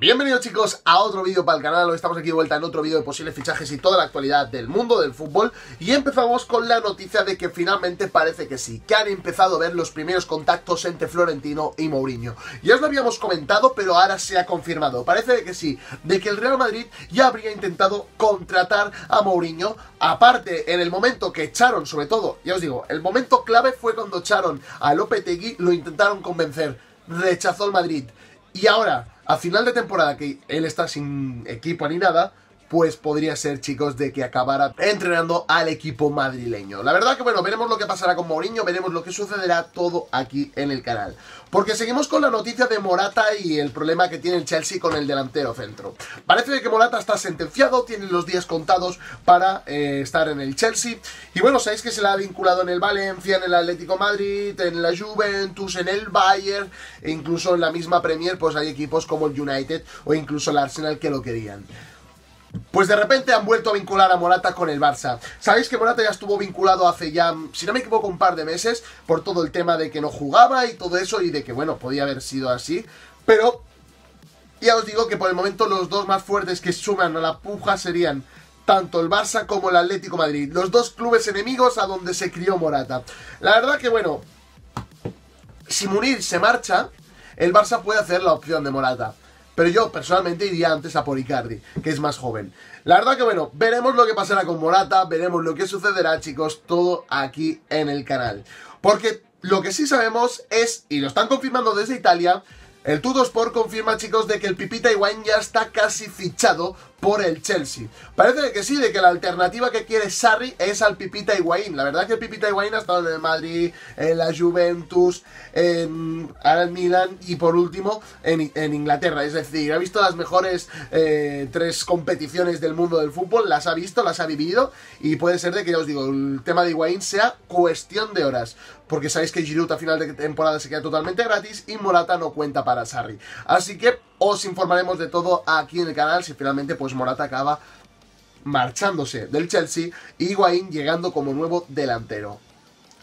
Bienvenidos chicos a otro vídeo para el canal. Hoy estamos aquí de vuelta en otro vídeo de posibles fichajes y toda la actualidad del mundo del fútbol. Y empezamos con la noticia de que finalmente parece que sí, que han empezado a ver los primeros contactos entre Florentino y Mourinho. Ya os lo habíamos comentado, pero ahora se ha confirmado, parece que sí, de que el Real Madrid ya habría intentado contratar a Mourinho. Aparte, en el momento que echaron, sobre todo, ya os digo, el momento clave fue cuando echaron a Lopetegui, lo intentaron convencer, rechazó el Madrid. Y ahora, a final de temporada, que él está sin equipo ni nada, pues podría ser, chicos, de que acabara entrenando al equipo madrileño. La verdad que, bueno, veremos lo que pasará con Mourinho, veremos lo que sucederá, todo aquí en el canal. Porque seguimos con la noticia de Morata y el problema que tiene el Chelsea con el delantero centro. Parece que Morata está sentenciado, tiene los días contados para estar en el Chelsea. Y bueno, sabéis que se la ha vinculado en el Valencia, en el Atlético Madrid, en la Juventus, en el Bayern, e incluso en la misma Premier, pues hay equipos como el United o incluso el Arsenal que lo querían. Pues de repente han vuelto a vincular a Morata con el Barça. Sabéis que Morata ya estuvo vinculado hace ya, si no me equivoco, un par de meses, por todo el tema de que no jugaba y todo eso, y de que, bueno, podía haber sido así. Pero ya os digo que por el momento los dos más fuertes que suman a la puja serían tanto el Barça como el Atlético Madrid, los dos clubes enemigos a donde se crió Morata. La verdad que, bueno, si Munir se marcha, el Barça puede hacer la opción de Morata. Pero yo personalmente iría antes a por Icardi, que es más joven. La verdad que, bueno, veremos lo que pasará con Morata, veremos lo que sucederá, chicos, todo aquí en el canal. Porque lo que sí sabemos es, y lo están confirmando desde Italia, el Tuttosport confirma, chicos, de que el Pipita Higuaín ya está casi fichado por el Chelsea. Parece que sí, de que la alternativa que quiere Sarri es al Pipita Higuaín. La verdad que el Pipita Higuaín ha estado en el Madrid, en la Juventus, ahora en Milan y por último en Inglaterra. Es decir, ha visto las mejores tres competiciones del mundo del fútbol, las ha visto, las ha vivido, y puede ser de que, ya os digo, el tema de Higuaín sea cuestión de horas. Porque sabéis que Giroud a final de temporada se queda totalmente gratis y Morata no cuenta para Sarri. Así que os informaremos de todo aquí en el canal si finalmente pues Morata acaba marchándose del Chelsea y Higuaín llegando como nuevo delantero.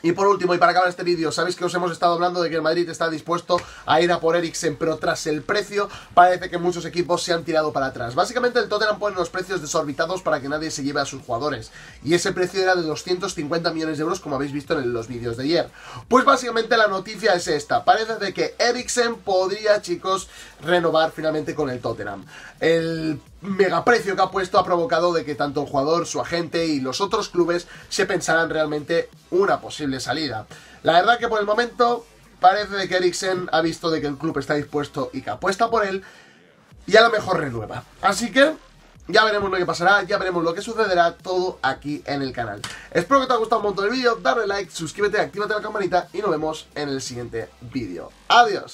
Y por último, y para acabar este vídeo, sabéis que os hemos estado hablando de que el Madrid está dispuesto a ir a por Eriksen, pero tras el precio parece que muchos equipos se han tirado para atrás. Básicamente el Tottenham pone los precios desorbitados para que nadie se lleve a sus jugadores, y ese precio era de 250 millones de euros, como habéis visto en los vídeos de ayer. Pues básicamente la noticia es esta, parece de que Eriksen podría, chicos, renovar finalmente con el Tottenham. El megaprecio que ha puesto ha provocado de que tanto el jugador, su agente y los otros clubes se pensaran realmente una posible salida. La verdad que por el momento parece que Eriksen ha visto de que el club está dispuesto y que apuesta por él, y a lo mejor renueva. Así que ya veremos lo que pasará, ya veremos lo que sucederá, todo aquí en el canal. Espero que te haya gustado un montón el vídeo, dale like, suscríbete, actívate la campanita y nos vemos en el siguiente vídeo. Adiós.